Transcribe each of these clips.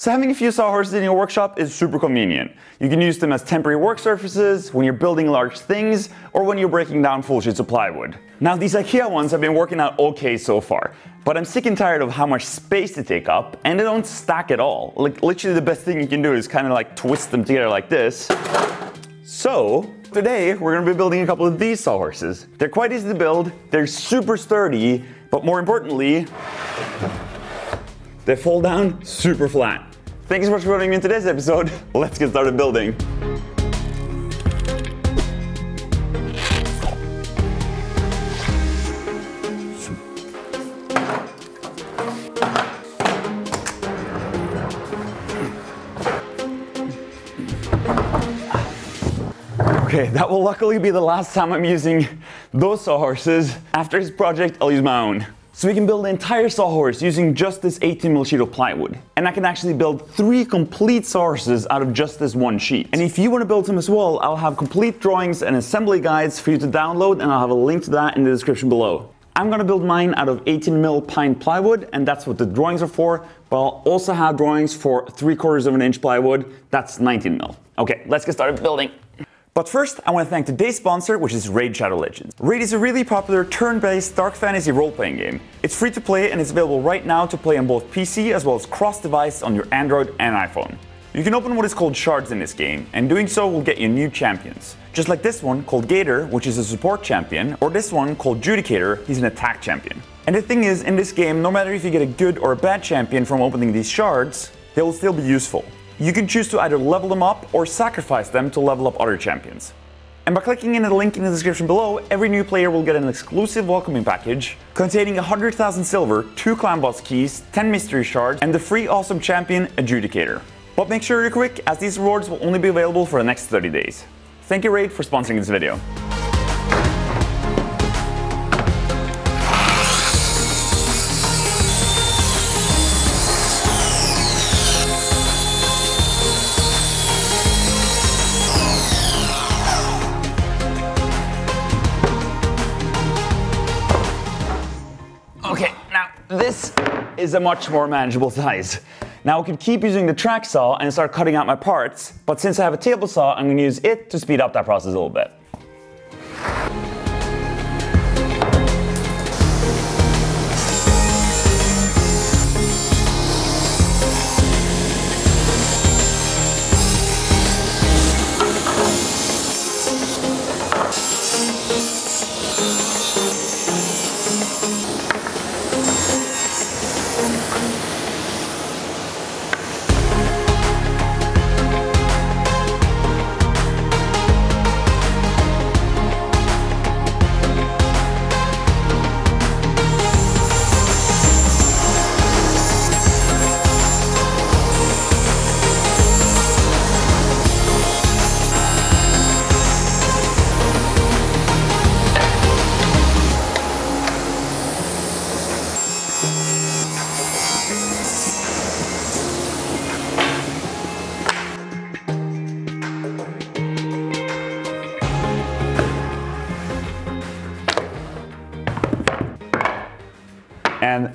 So having a few sawhorses in your workshop is super convenient. You can use them as temporary work surfaces, when you're building large things, or when you're breaking down full sheets of plywood. Now these IKEA ones have been working out okay so far, but I'm sick and tired of how much space they take up, and they don't stack at all. Like literally the best thing you can do is kind of like twist them together like this. So today we're going to be building a couple of these sawhorses. They're quite easy to build, they're super sturdy, but more importantly, they fall down super flat. Thank you so much for joining me in today's episode. Let's get started building. Okay, that will luckily be the last time I'm using those sawhorses. After this project, I'll use my own. So we can build an entire sawhorse using just this 18mm sheet of plywood. And I can actually build 3 complete sawhorses out of just this one sheet. And if you want to build some as well, I'll have complete drawings and assembly guides for you to download, and I'll have a link to that in the description below. I'm gonna build mine out of 18mm pine plywood, and that's what the drawings are for, but I'll also have drawings for 3/4 of an inch plywood, that's 19mm. Okay, let's get started building. But first, I want to thank today's sponsor, which is Raid Shadow Legends. Raid is a really popular turn-based dark fantasy role-playing game. It's free to play and it's available right now to play on both PC as well as cross-device on your Android and iPhone. You can open what is called shards in this game, and doing so will get you new champions. Just like this one called Gator, which is a support champion, or this one called Judicator, he's an attack champion. And the thing is, in this game, no matter if you get a good or a bad champion from opening these shards, they will still be useful. You can choose to either level them up or sacrifice them to level up other champions. And by clicking in the link in the description below, every new player will get an exclusive welcoming package containing 100,000 silver, 2 clan boss keys, 10 mystery shards, and the free awesome champion Adjudicator. But make sure you're quick, as these rewards will only be available for the next 30 days. Thank you, Raid, for sponsoring this video. This is a much more manageable size. Now I could keep using the track saw and start cutting out my parts, but since I have a table saw, I'm gonna use it to speed up that process a little bit. And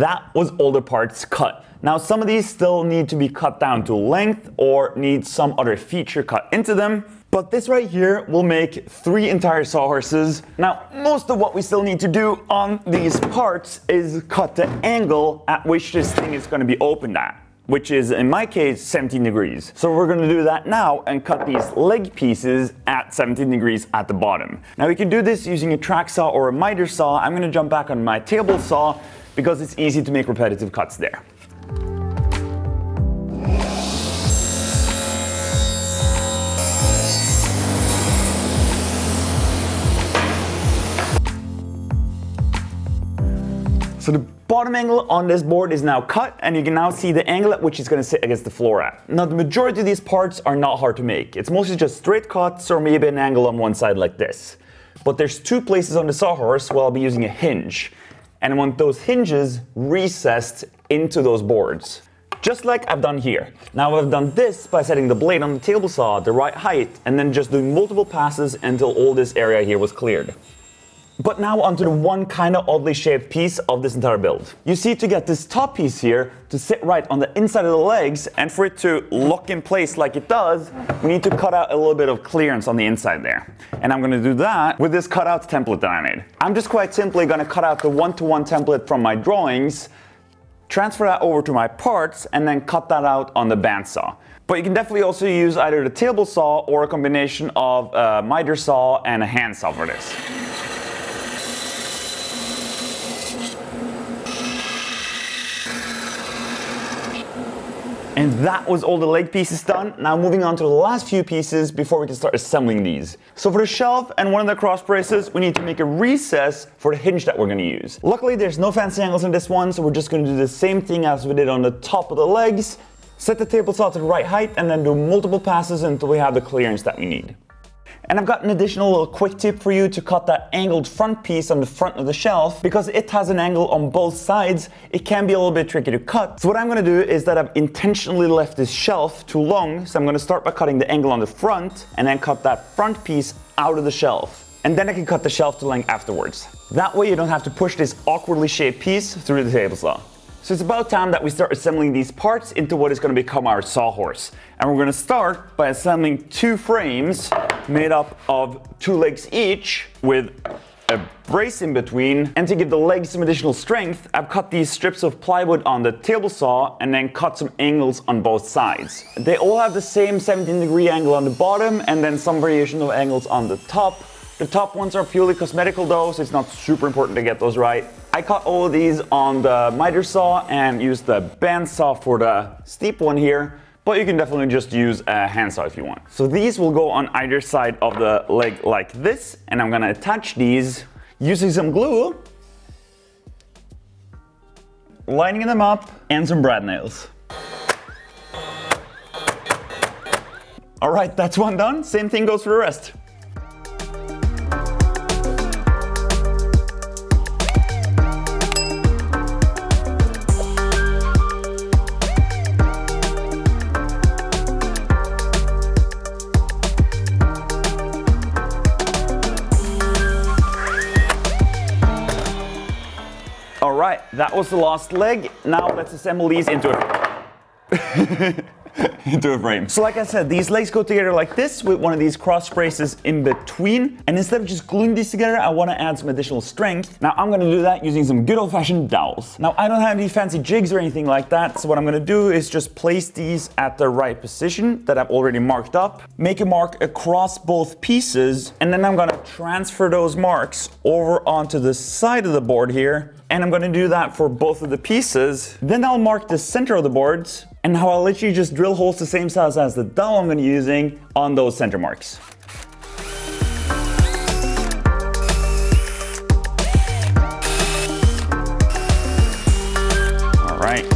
that was all the parts cut. Now some of these still need to be cut down to length or need some other feature cut into them, but this right here will make 3 entire sawhorses. Now most of what we still need to do on these parts is cut the angle at which this thing is going to be opened at, which is in my case 17 degrees. So we're gonna do that now and cut these leg pieces at 17 degrees at the bottom. Now we can do this using a track saw or a miter saw. I'm gonna jump back on my table saw because it's easy to make repetitive cuts there. So the bottom angle on this board is now cut, and you can now see the angle at which it's going to sit against the floor at. Now the majority of these parts are not hard to make. It's mostly just straight cuts or maybe an angle on one side like this. But there's 2 places on the sawhorse where I'll be using a hinge. And I want those hinges recessed into those boards. Just like I've done here. Now I've done this by setting the blade on the table saw at the right height and then just doing multiple passes until all this area here was cleared. But now onto the one kind of oddly shaped piece of this entire build. You see, to get this top piece here to sit right on the inside of the legs and for it to lock in place like it does, we need to cut out a little bit of clearance on the inside there. And I'm gonna do that with this cutout template that I made. I'm just quite simply gonna cut out the one-to-one template from my drawings, transfer that over to my parts, and then cut that out on the bandsaw. But you can definitely also use either the table saw or a combination of a miter saw and a hand saw for this. And that was all the leg pieces done. Now moving on to the last few pieces before we can start assembling these. So for the shelf and one of the cross braces, we need to make a recess for the hinge that we're gonna use. Luckily, there's no fancy angles in this one, so we're just gonna do the same thing as we did on the top of the legs, set the table saw to the right height, and then do multiple passes until we have the clearance that we need. And I've got an additional little quick tip for you to cut that angled front piece on the front of the shelf. Because it has an angle on both sides, it can be a little bit tricky to cut. So what I'm gonna do is that I've intentionally left this shelf too long, so I'm gonna start by cutting the angle on the front and then cut that front piece out of the shelf. And then I can cut the shelf to length afterwards. That way you don't have to push this awkwardly shaped piece through the table saw. So it's about time that we start assembling these parts into what is gonna become our sawhorse. And we're gonna start by assembling two frames made up of two legs each with a brace in between. And to give the legs some additional strength, I've cut these strips of plywood on the table saw and then cut some angles on both sides. They all have the same 17-degree angle on the bottom and then some variation of angles on the top. The top ones are purely cosmetical though, so it's not super important to get those right. I cut all of these on the miter saw and used the band saw for the steep one here, but you can definitely just use a hand saw if you want. So these will go on either side of the leg like this, and I'm gonna attach these using some glue, lining them up, and some brad nails. All right, that's one done. Same thing goes for the rest. Alright, that was the last leg. Now let's assemble these into a frame. So like I said, these legs go together like this with one of these cross braces in between. And instead of just gluing these together, I want to add some additional strength. Now I'm going to do that using some good old-fashioned dowels. Now I don't have any fancy jigs or anything like that, so what I'm going to do is just place these at the right position that I've already marked up, make a mark across both pieces, and then I'm going to transfer those marks over onto the side of the board here, and I'm going to do that for both of the pieces. Then I'll mark the center of the boards, and now I'll literally just drill holes the same size as the dowel I'm gonna be using on those center marks. All right.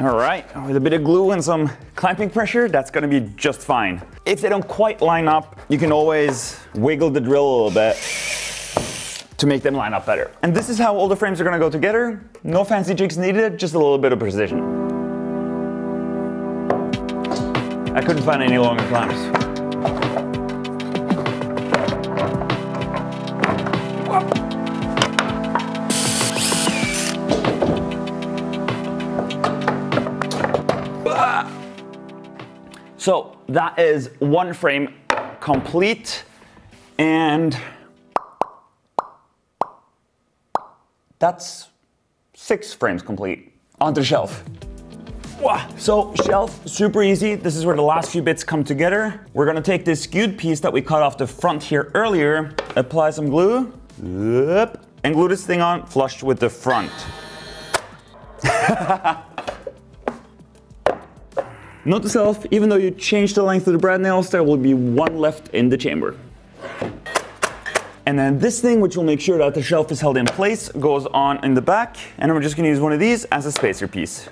All right, with a bit of glue and some clamping pressure, that's gonna be just fine. If they don't quite line up, you can always wiggle the drill a little bit to make them line up better. And this is how all the frames are gonna go together. No fancy jigs needed, just a little bit of precision. I couldn't find any longer clamps. So that is one frame complete, and that's 6 frames complete. Onto the shelf. Wow. So shelf, super easy. This is where the last few bits come together. We're gonna take this skewed piece that we cut off the front here earlier, apply some glue, and glue this thing on flush with the front. Note to self, even though you change the length of the brad nails, there will be one left in the chamber. And then this thing, which will make sure that the shelf is held in place, goes on in the back. And we're just gonna use one of these as a spacer piece.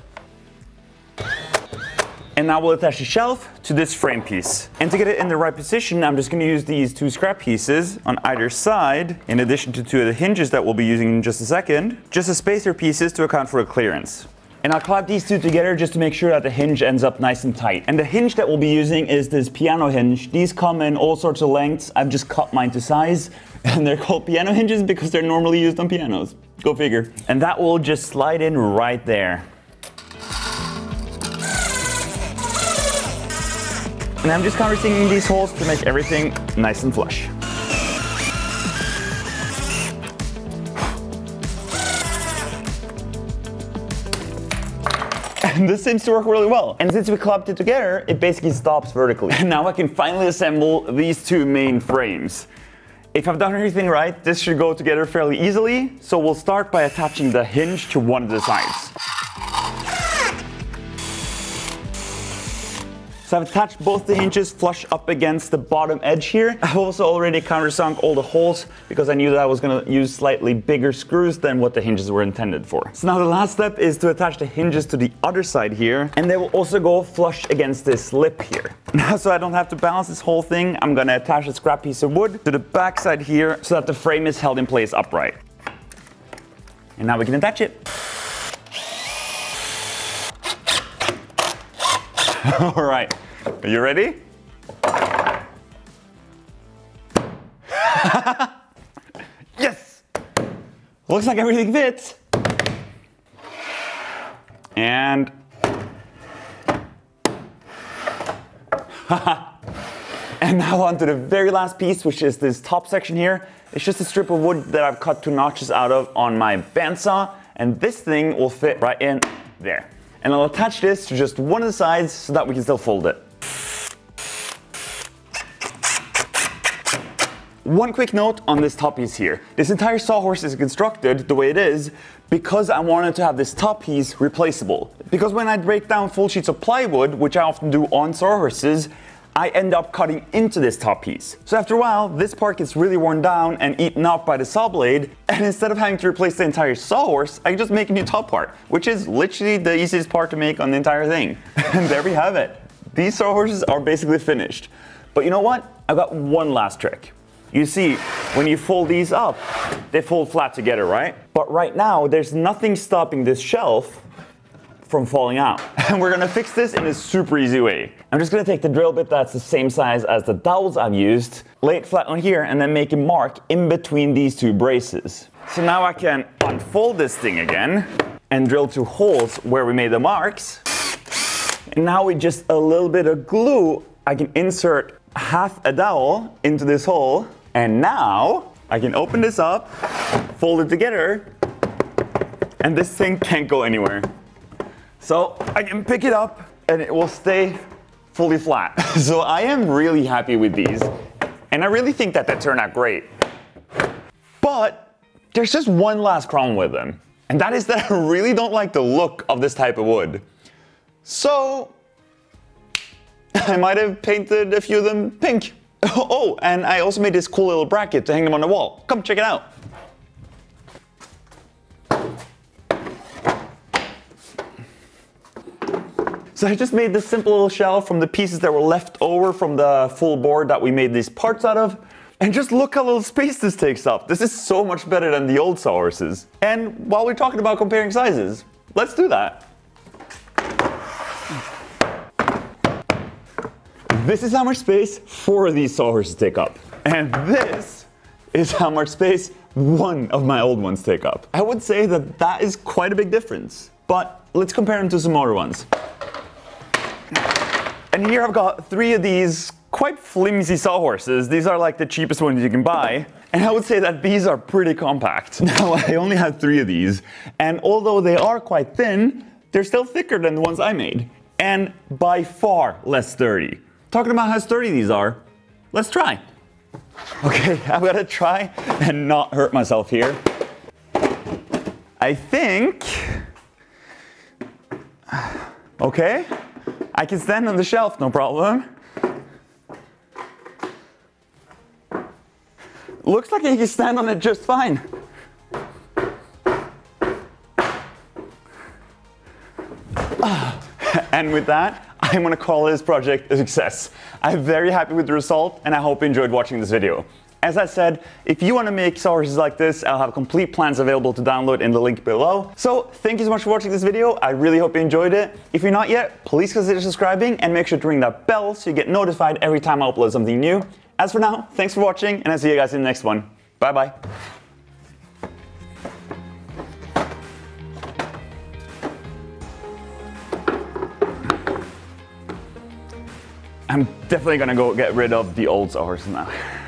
And now we'll attach the shelf to this frame piece. And to get it in the right position, I'm just gonna use these two scrap pieces on either side, in addition to two of the hinges that we'll be using in just a second, just as spacer pieces to account for a clearance. And I'll clap these two together just to make sure that the hinge ends up nice and tight. And the hinge that we'll be using is this piano hinge. These come in all sorts of lengths. I've just cut mine to size, and they're called piano hinges because they're normally used on pianos. Go figure. And that will just slide in right there. And I'm just countersinging these holes to make everything nice and flush. And this seems to work really well. And since we clapped it together, it basically stops vertically. And now I can finally assemble these two main frames. If I've done everything right, this should go together fairly easily. So we'll start by attaching the hinge to one of the sides. So I've attached both the hinges flush up against the bottom edge here. I've also already countersunk all the holes because I knew that I was going to use slightly bigger screws than what the hinges were intended for. So now the last step is to attach the hinges to the other side here, and they will also go flush against this lip here. Now, so I don't have to balance this whole thing, I'm going to attach a scrap piece of wood to the back side here so that the frame is held in place upright. And now we can attach it. All right, are you ready? Yes! Looks like everything fits. And... And now on to the very last piece, which is this top section here. It's just a strip of wood that I've cut 2 notches out of on my bandsaw, and this thing will fit right in there. And I'll attach this to just one of the sides so that we can still fold it. One quick note on this top piece here. This entire sawhorse is constructed the way it is because I wanted to have this top piece replaceable. Because when I break down full sheets of plywood, which I often do on sawhorses, I end up cutting into this top piece. So after a while, this part gets really worn down and eaten up by the saw blade, and instead of having to replace the entire sawhorse, I can just make a new top part, which is literally the easiest part to make on the entire thing. And there we have it. These sawhorses are basically finished. But you know what? I've got one last trick. You see, when you fold these up, they fold flat together, right? But right now, there's nothing stopping this shelf from falling out. And we're gonna fix this in a super easy way. I'm just gonna take the drill bit that's the same size as the dowels I've used, lay it flat on here, and then make a mark in between these two braces. So now I can unfold this thing again and drill 2 holes where we made the marks. And now with just a little bit of glue, I can insert half a dowel into this hole. And now I can open this up, fold it together, and this thing can't go anywhere. So I can pick it up and it will stay fully flat. So I am really happy with these. And I really think that they turn out great. But there's just one last problem with them. And that is that I really don't like the look of this type of wood. So I might have painted a few of them pink. Oh, and I also made this cool little bracket to hang them on the wall. Come check it out. So I just made this simple little shelf from the pieces that were left over from the full board that we made these parts out of. And just look how little space this takes up. This is so much better than the old sawhorses. And while we're talking about comparing sizes, let's do that. This is how much space 4 of these sawhorses take up. And this is how much space 1 of my old ones take up. I would say that that is quite a big difference. But let's compare them to some other ones. And here I've got 3 of these quite flimsy sawhorses. These are like the cheapest ones you can buy. And I would say that these are pretty compact. Now, I only had 3 of these. And although they are quite thin, they're still thicker than the ones I made. And by far less sturdy. Talking about how sturdy these are, let's try. Okay, I've got to try and not hurt myself here. I think... Okay. I can stand on the shelf, no problem. Looks like I can stand on it just fine. And with that, I'm gonna call this project a success. I'm very happy with the result, and I hope you enjoyed watching this video. As I said, if you want to make sources like this, I'll have complete plans available to download in the link below. So thank you so much for watching this video. I really hope you enjoyed it. If you're not yet, please consider subscribing and make sure to ring that bell so you get notified every time I upload something new. As for now, thanks for watching and I'll see you guys in the next one. Bye bye. I'm definitely gonna go get rid of the old source now.